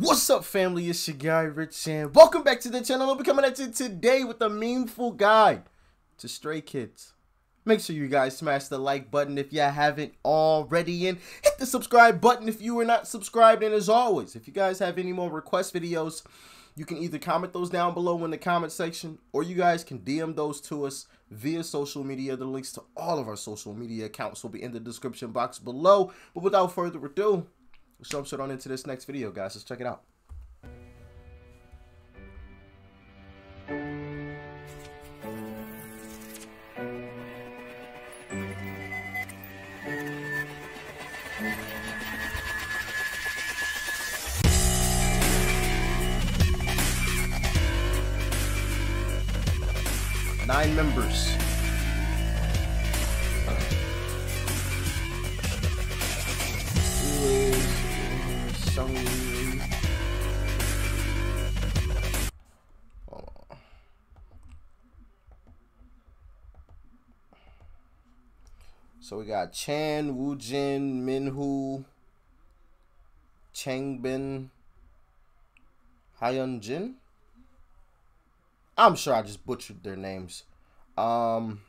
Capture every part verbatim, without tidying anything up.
What's up, family? It's your guy, Rich Chan. Welcome back to the channel. We're coming at you today with a meaningful guide to Stray Kids. Make sure you guys smash the like button if you haven't already, and hit the subscribe button if you are not subscribed. And as always, if you guys have any more request videos, you can either comment those down below in the comment section, or you guys can D M those to us via social media. The links to all of our social media accounts will be in the description box below. But without further ado, let's jump straight on into this next video, guys. Let's check it out. Nine members. So we got Chan, Woojin, Minho, Changbin, Hyunjin. I'm sure I just butchered their names. Um,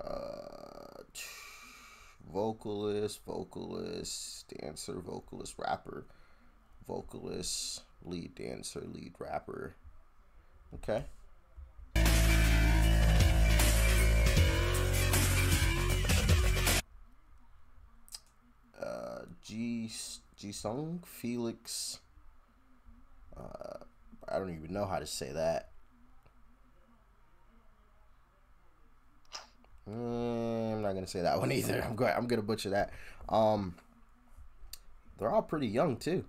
uh, vocalist, vocalist, dancer, vocalist, rapper, vocalist, lead dancer, lead rapper. Okay. G G Song, Felix. Uh, I don't even know how to say that. Mm, I'm not gonna say that one either. I'm going. I'm gonna butcher that. Um, they're all pretty young too.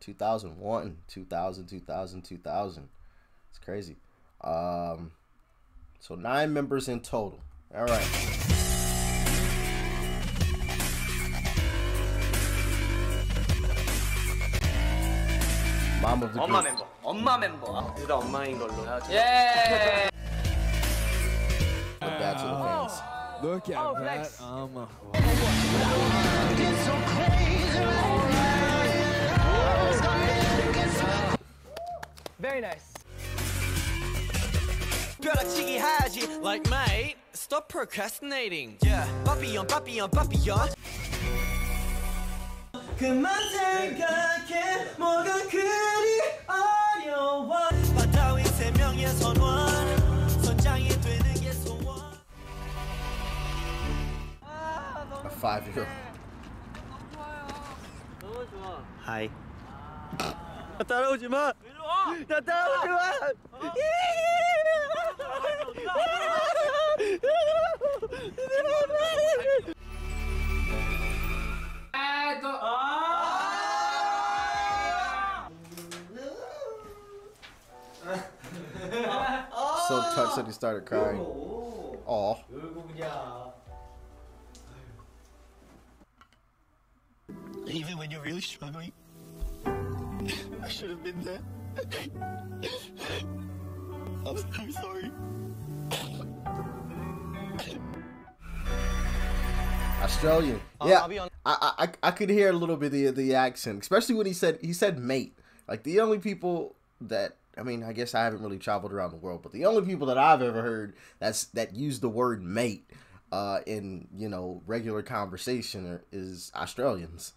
two thousand one, two thousand, two thousand, two thousand. It's crazy. Um, so nine members in total. All right. 엄마 group. 멤버, 엄마 멤버. 둘 다 엄마인 걸로. 예. Look at the fans. Look at oh, that. I'm a. Very nice. 벼락치기 하지, like mate. Stop procrastinating. Yeah. Papillon, papillon, papillon. 그만 생각해 뭐가 그리 어려워 바다위 세 명의 선원 선장이 되는 게 소원 아 너무 좋아 너무 좋아요 너무 좋아 하이 나 따라오지 마 일로 와 나 따라오지 마 So touched that he started crying. Aw. Even when you're really struggling, I should have been there. I'm so sorry. Australian. Yeah, I, I I could hear a little bit of the accent, especially when he said he said mate. Like the only people that. I mean, I guess I haven't really traveled around the world, but the only people that I've ever heard that's that use the word mate uh, in, you know, regular conversation are, is Australians.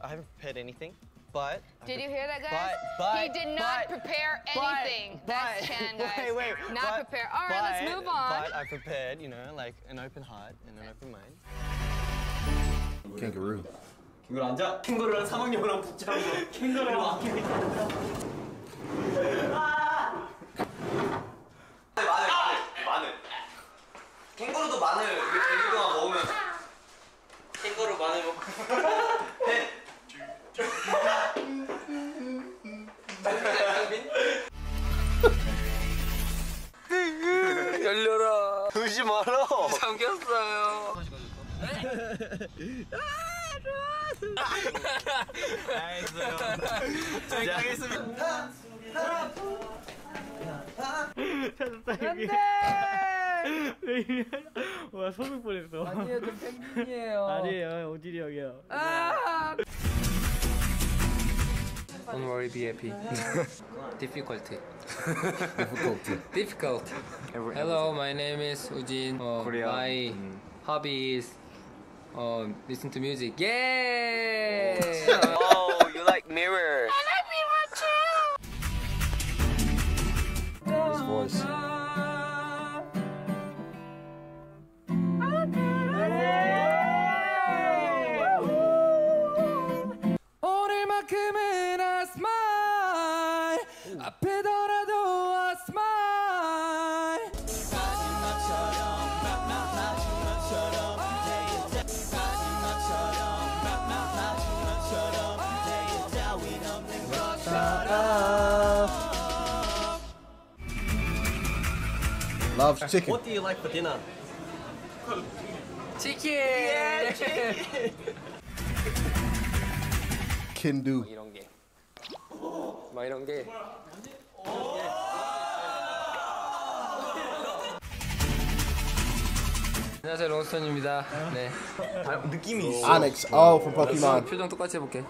I haven't prepared anything, but... Did you hear that, guys? But, but, he did not but, prepare anything. But, that's Chan, guys. Wait, wait. Not but, prepare. All right, but, let's move on. But I prepared, you know, like an open heart and an open mind. Kangaroo. Kangaroo 앉아. 캥거루랑 사막녀랑 붙잡고. 캥거루랑 아끼고. 안돼! 와, 소름 돋았어. 아니에요, 저 팬분이에요. 아니에요, 오지리 형이요. 아! Don't worry, be happy. Difficulty. Difficulty. Difficult. Hello, my name is Woojin. Uh, my mm. hobby is uh, listen to music. Yay! Oh, you like mirror. I like mirror too. His voice. Loves chicken. What do you like for dinner? Chicken! Yeah, chicken! Can do. 안녕하세요, 롱스톤입니다. 네. 느낌이 있어. Onyx. Oh, from Pokemon. 표정 똑같이 해볼게.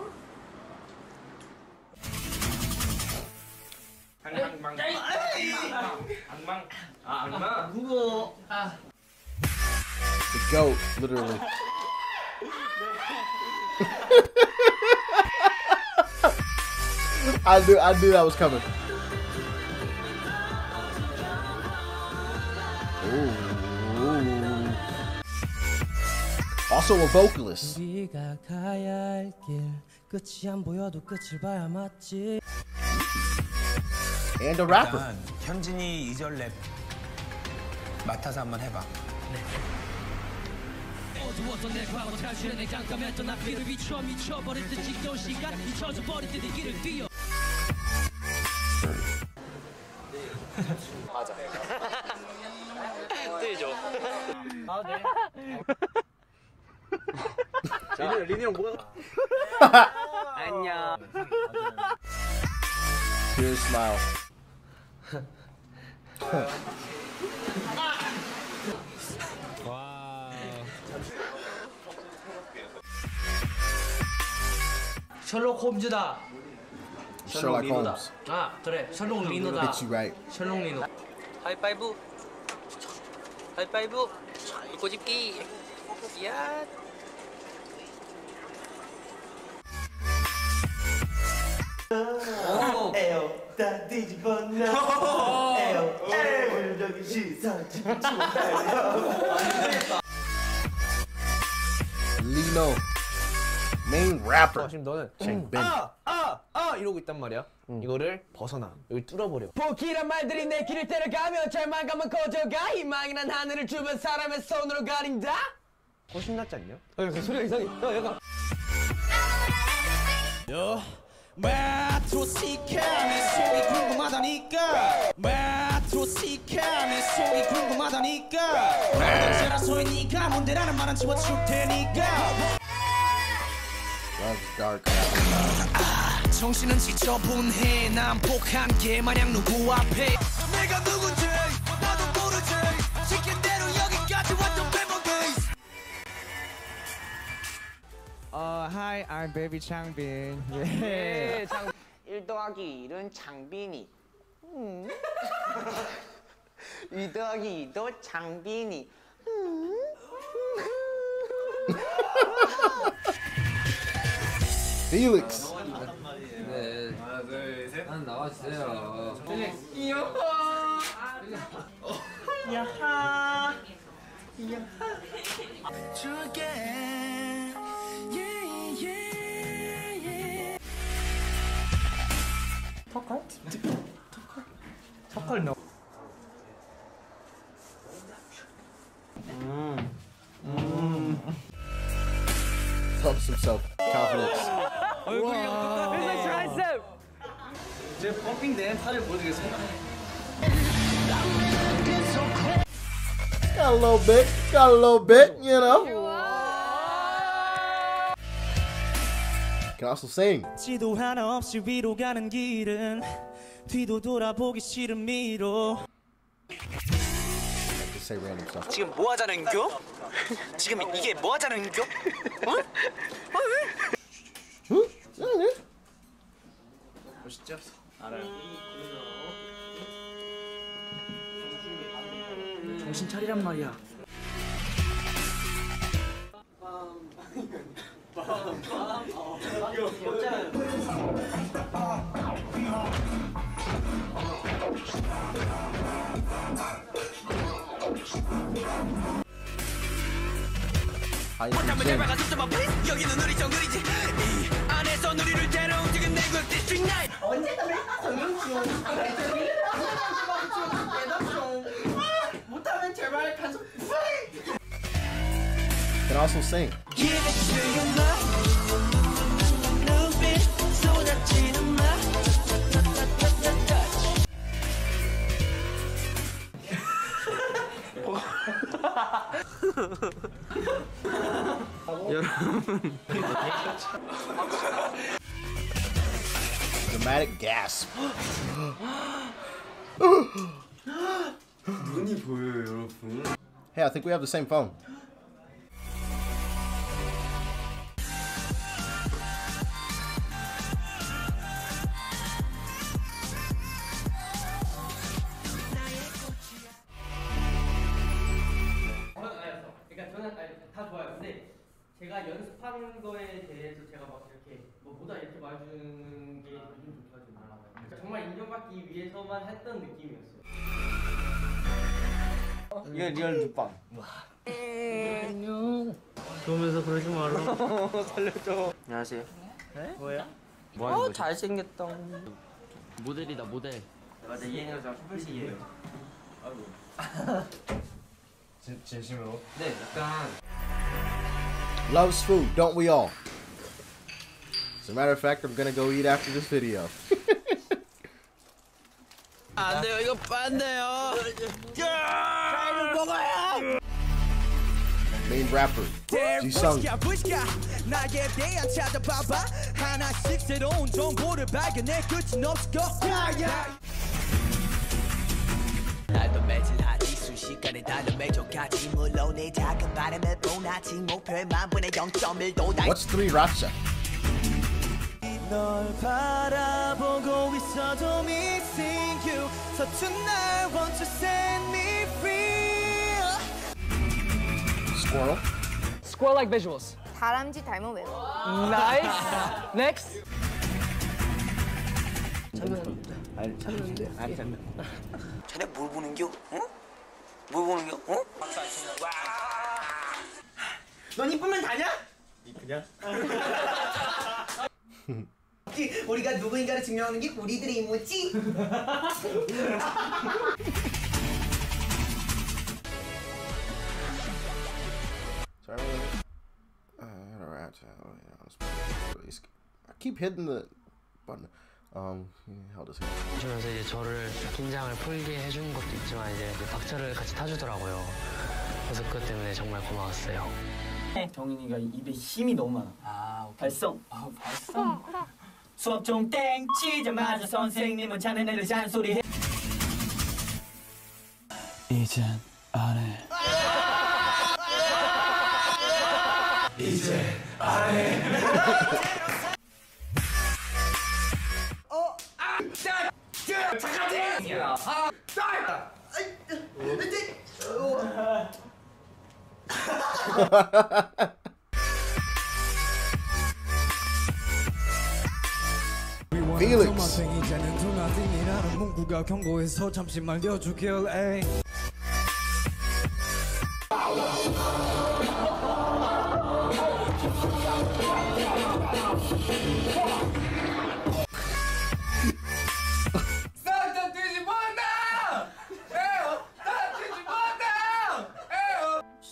악망. 악망. 아, 악망. 무거. 아. The goat, literally. I knew, I knew that was coming. Ooh. Also a vocalist. And a rapper. 현진이 이절 랩 맡아서 한번 해봐. 맞아. 뜨죠. 아 네. 자, 리니 형 뭐가? 안녕. Pure smile. Wow. Sherlock Holmes다. Sherlock Holmes. Ah, 그래. Sherlock Lino다. That's right. Sherlock Lino. High five. High five. 고집기. 야. Lino, main rapper. 지금 너는 아, 아, 아 이러고 있단 말이야. 이거를 벗어나. 여기 뚫어버려. 복이란 말들이 내 길을 따라가면 잘만 가면 거저가 희망이란 하늘을 주변 사람의 손으로 가린다. 거신 났지 않냐? 야, 그 소리가 이상해. 야, 약간. 야. 마트로 시켜내 속이 궁금하다니까 마트로 시켜내 속이 궁금하다니까 언제나 소이니까 문제라는 말은 지워줄 테니까 아 정신은 지저분해 난 폭한 개 마냥 누구 앞에 내가 누군지 나도 모르지 시킨 대로 여기까지 왔던 memories Uh, hi, I'm baby Changbin. Yeah. 일 더하기 일은 장빈이. 음. 이 더하기 이도 장빈이. 음. Felix. 네. 하나, 둘, 셋. 한 나와주세요. Felix. 이요. 야하. 야하. 줄게. 턱걸? 턱걸? 턱걸 넣어 음. 음. Helps himself. Confidence. 얼굴이 똑같아. It's a tricep. 제 펌핑 된 팔을 보여주겠습니다. Got a little bit. Got a little bit, you know. Can also sing. 지도 하나 없이 위로 가는 길은 뒤도 돌아보기 싫은 미로. 지금 뭐 하자는 겨? 지금 이게 뭐 하자는 겨? 어? 어? 응? 응? 정신 차리란 말이야. Can also sing. Dramatic gasp. Hey, I think we have the same phone. 연습한 거에 대해서 제가 막 이렇게 뭐 보다 이렇게 말해주는 게 요즘 좋기가 좀 많아요. 정말 인정받기 위해서만 했던 느낌이었어요. 이게 리얼 눈빵. 안녕. 좋으면서 그러지 마라. 살려줘. 안녕하세요. 네? 뭐야? 뭐 하는 거지? 어, 잘생겼다. 모델이다, 모델. 맞아, 이 형이랑 저랑 커플식이에요. 아이고. 진, 진심으로? 네, 약간. Loves food, don't we all? As a matter of fact, I'm gonna go eat after this video. 안 돼요, 이거 안 돼요. 잘 먹어요. Main rapper, Jisung. What's three Racha? Squirrel. Squirrel-like visuals. Nice. Next. 자네 뭘 보는겨? 응? 뭘 보는겨? 응? 넌 이쁘면 다냐? 이쁘냐? 우리가 누구인가를 증명하는 게 우리들의 임무지? I keep hitting the button. Um, how does it? 주면서 이제 저를 긴장을 풀게 해준 것도 있지만 이제 그 박자를 같이 타주더라고요. 그래서 그것 때문에 정말 고마웠어요. 정인이가 입에 힘이 너무 많아. 아, 오케이. 발성. 아, 발성. 수업 좀 땡 치자마자 선생님은 자네네를 잔소리해. 이젠 안 해. 이제 안 해. Felix.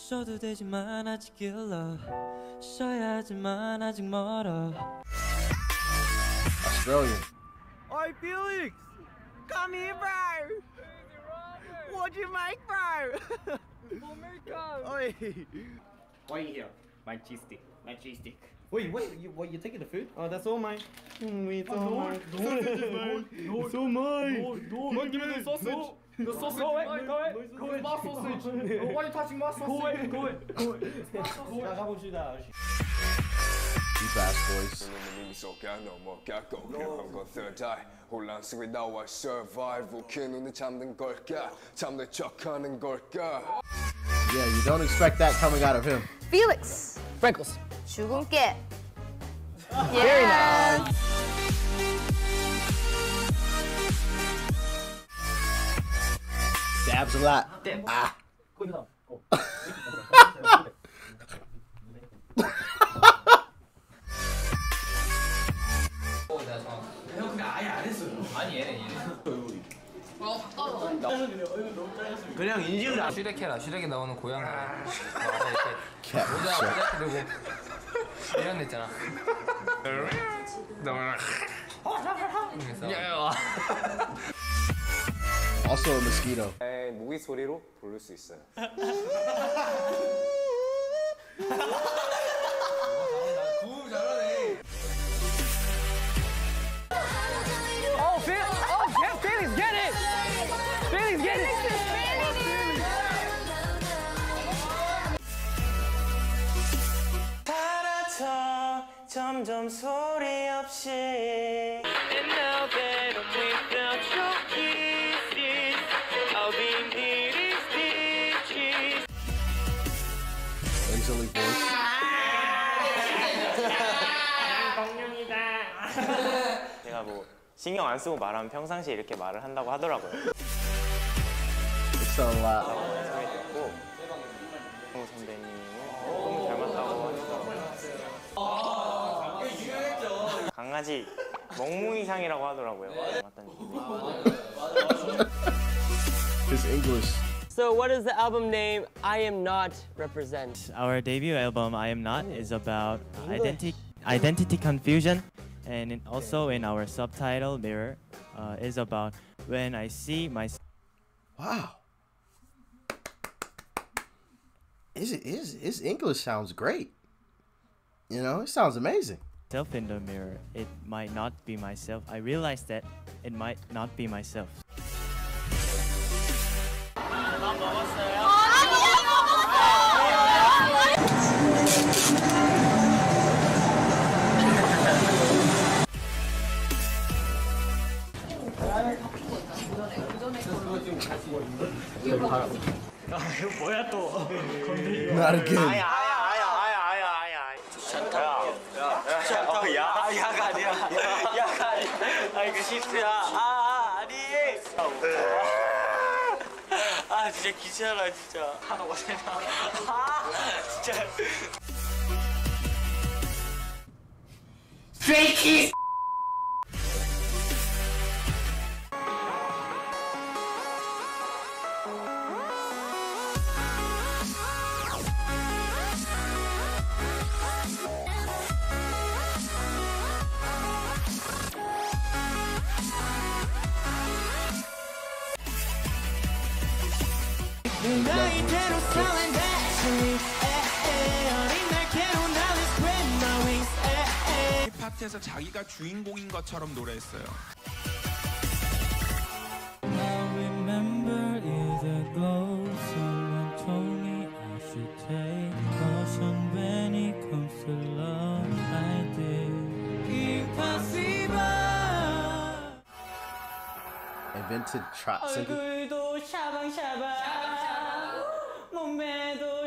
써도 되지만 아직 길러 써야지만 아직 멀어 Australian. Oi Felix, come here bro. What you make bro? What makeup? Oi. Why are you here? My cheese stick. My cheese stick. Wait, wait, you, what you taking the food? Oh, that's all mine. Mm, it's all mine. It's all mine. Don't give me the sausage. The sausage, go away, go away, go away, my sausage. Why are you touching my sausage? Go away, go away, go away. It's my sausage. fast voice. Yeah, you don't expect that coming out of him. Felix. Freckles. 죽음께. Very nice. Dabs a lot. Ah. 그냥 인증 슈렉해라. 슈렉에 나오는 고양이 모자 들고 이런 데 있잖아. Also a mosquito. 에 모기 소리로 부를 수 있어요. 점점 소리 없이 And now that I'm without your kisses I'll be in pity stitches Ainsley voice 방명이다 제가 뭐 신경 안 쓰고 말하면 평상시에 이렇게 말을 한다고 하더라고요 It's so loud 소리 듣고 홍 선배님이 너무 닮았다고 하셔서 강아지 멍뭉이상이라고 하더라고요. It's English. So what is the album name I Am Not represent? Our debut album I Am Not is about identity identity confusion, and in, also in our subtitle Mirror uh, is about when I see my. Wow. Is it is his English sounds great. You know, it sounds amazing. Self in the mirror, it might not be myself. I realized that it might not be myself. Not again. Stray Kids. 힙합에서 자기가 주인공인 것처럼 노래했어요. Invented trap singing. 몸매도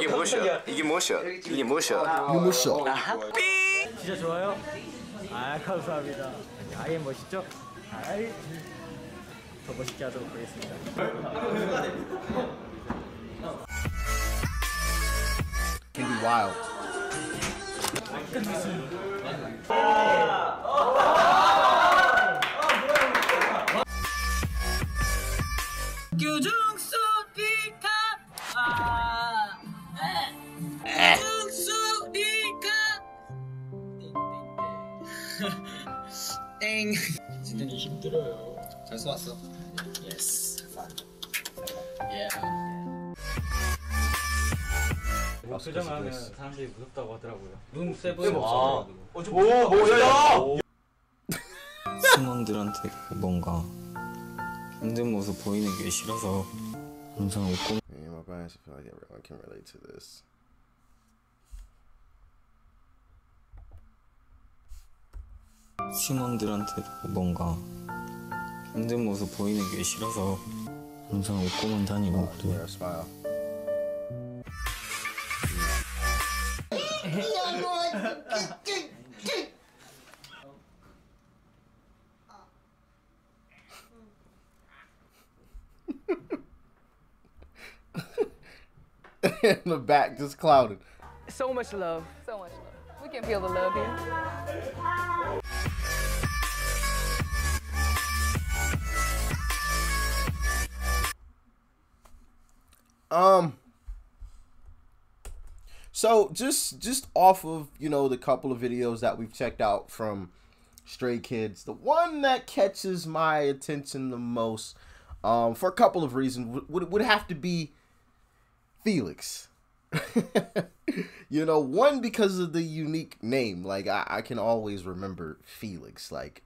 이게 뭐셔? 이게 뭐셔? 이게 뭐셔? 이게 뭐셔? 진짜 좋아요? 아 감사합니다. 아예 멋있죠? 아이 더 멋있게 하도록 하겠습니다. Can be wild. 교정수 비카 아 에. 땡. 진짜 힘들어요. 잘 쏘았어. Yes. Yeah. 목소리만 하면 사람들이 무섭다고 하더라고요. 눈 세븐. 아. 어, 저 뭐, 뭐야? 수험생들한테 뭔가 힘든 모습 보이는 게 싫어서 항상 웃고. Yeah, my bias. I feel like everyone can relate to this. 팀원들한테 뭔가 힘든 모습 보이는 게 싫어서 항상 웃고만 다니고 그래요. In the back just clouded. So much love. So much love. We can feel the love here. Um, so just, just off of, you know, the couple of videos that we've checked out from Stray Kids, the one that catches my attention the most, um, for a couple of reasons would, would have to be Felix, you know, one, because of the unique name. Like I, I can always remember Felix, like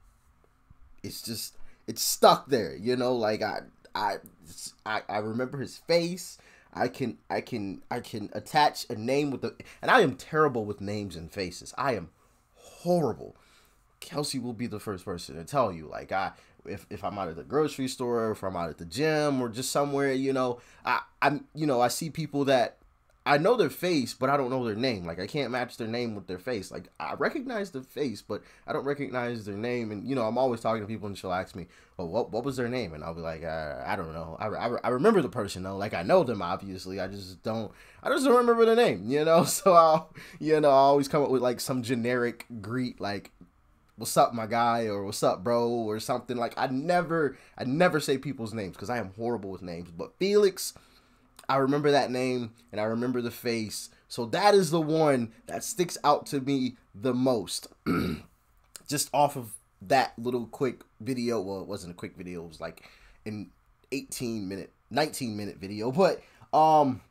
it's just, it's stuck there, you know, like I, I, I, I remember his face. I can, I can, I can attach a name with the, and I am terrible with names and faces. I am horrible. Kelsey will be the first person to tell you, like, I, if, if I'm out at the grocery store, or if I'm out at the gym or just somewhere, you know, I, I'm, you know, I see people that I know their face, but I don't know their name. Like I can't match their name with their face. Like I recognize the face, but I don't recognize their name. And you know, I'm always talking to people and she'll ask me, oh, what, what was their name? And I'll be like, uh, I don't know. I, I, I remember the person though. Like I know them, obviously. I just don't, I just don't remember the name, you know? So I'll, you know, I always come up with like some generic greet, like, what's up my guy, or what's up bro, or something. Like I never, I never say people's names because I am horrible with names. But Felix, I remember that name and I remember the face. So that is the one that sticks out to me the most. Just off of that little quick video. Well, it wasn't a quick video. It was like an eighteen minute, nineteen minute video. But um,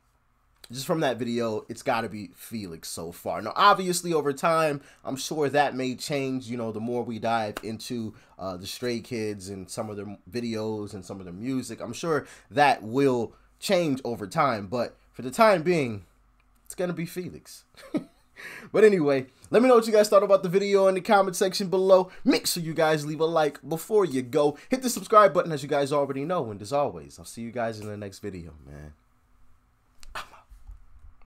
just from that video, it's got to be Felix so far. Now, obviously, over time, I'm sure that may change. You know, the more we dive into uh, the Stray Kids and some of their videos and some of their music, I'm sure that will change. change over time, but for the time being, it's gonna be Felix. But anyway, let me know what you guys thought about the video in the comment section below. Make sure you guys leave a like before you go. Hit the subscribe button, as you guys already know, and as always, I'll see you guys in the next video, man.